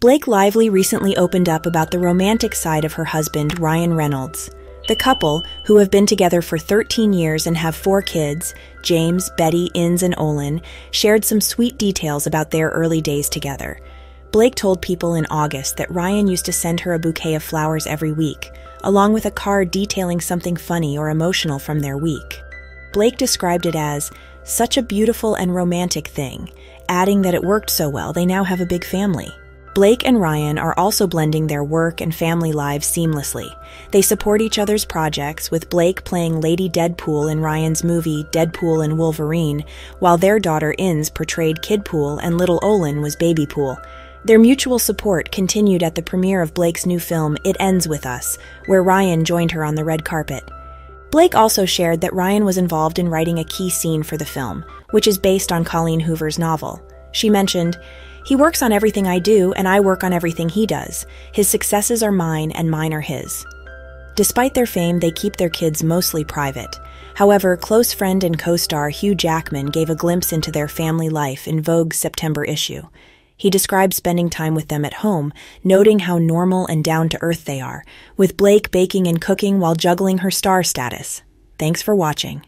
Blake Lively recently opened up about the romantic side of her husband, Ryan Reynolds. The couple, who have been together for 13 years and have 4 kids, James, Betty, Inz, and Olan, shared some sweet details about their early days together. Blake told People in August that Ryan used to send her a bouquet of flowers every week, along with a card detailing something funny or emotional from their week. Blake described it as such a beautiful and romantic thing, adding that it worked so well they now have a big family. Blake and Ryan are also blending their work and family lives seamlessly. They support each other's projects, with Blake playing Lady Deadpool in Ryan's movie Deadpool and Wolverine, while their daughter Inz portrayed Kidpool and little Olan was Baby Pool. Their mutual support continued at the premiere of Blake's new film, It Ends With Us, where Ryan joined her on the red carpet. Blake also shared that Ryan was involved in writing a key scene for the film, which is based on Colleen Hoover's novel. She mentioned, "He works on everything I do, and I work on everything he does. His successes are mine, and mine are his." Despite their fame, they keep their kids mostly private. However, close friend and co-star Hugh Jackman gave a glimpse into their family life in Vogue's September issue. He described spending time with them at home, noting how normal and down-to-earth they are, with Blake baking and cooking while juggling her star status. Thanks for watching.